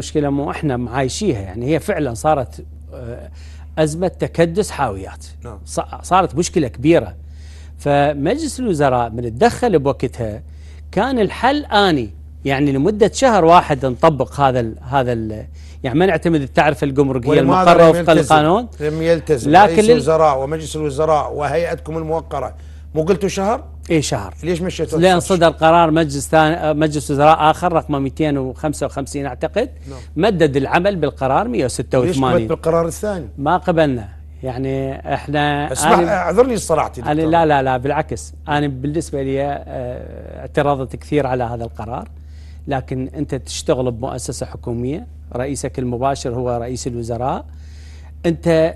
المشكلة مو احنا عايشيها، يعني هي فعلا صارت أزمة تكدس حاويات، صارت مشكلة كبيرة. فمجلس الوزراء من اتدخل بوقتها كان الحل آني، يعني لمدة شهر واحد نطبق هذا يعني ما نعتمد التعرفة الجمركية المقررة وفق القانون. لم يلتزم مجلس الوزراء ومجلس الوزراء وهيئتكم الموقرة. مو قلتوا شهر؟ اي شهر. ليش مشيتوا؟ لأن صدر قرار مجلس وزراء آخر رقم 255 أعتقد، مدد العمل بالقرار 186. ليش بالقرار الثاني؟ ما قبلنا، يعني احنا اعذرني صراحتي دكتور. أنا لا بالعكس، أنا بالنسبة لي اعتراضت كثير على هذا القرار، لكن أنت تشتغل بمؤسسة حكومية، رئيسك المباشر هو رئيس الوزراء، أنت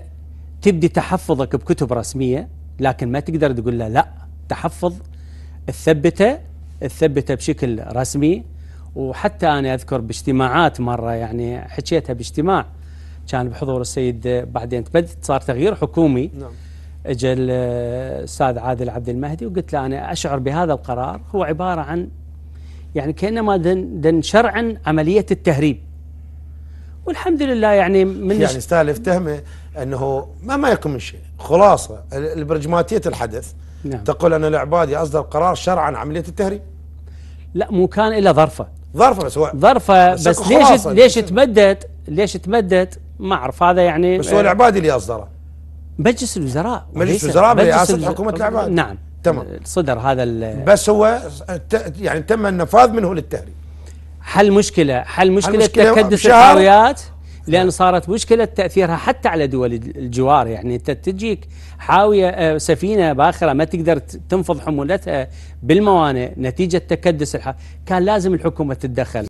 تبدي تحفظك بكتب رسمية، لكن ما تقدر تقول له لا، تحفظ تثبته بشكل رسمي. وحتى أنا أذكر باجتماعات مرة، يعني حكيتها باجتماع كان بحضور السيد، بعدين بدت صار تغيير حكومي، اجى الأستاذ عادل عبد المهدي وقلت له أنا أشعر بهذا القرار هو عبارة عن يعني كأنما دن شرعا عملية التهريب. والحمد لله يعني من يعني استاهل افتهمه انه ما يكون من شيء. خلاصه البرجماتيه الحدث تقول ان العبادي اصدر قرار شرعا عمليه التهريب. لا مو كان الا ظرفه بس هو ظرفه بس ليش تمدد ما اعرف. هذا يعني بس هو العبادي اللي اصدره مجلس الوزراء، مجلس الوزراء برئاسه حكومه العبادي. نعم تمام، صدر هذا بس هو يعني تم النفاذ منه للتهريب. حل مشكلة تكدس الحاويات، لأن صارت مشكلة تأثيرها حتى على دول الجوار. يعني أنت تجيك حاوية سفينة باخرة ما تقدر تنفض حمولتها بالموانئ نتيجة تكدس الحاويات، كان لازم الحكومة تتدخل.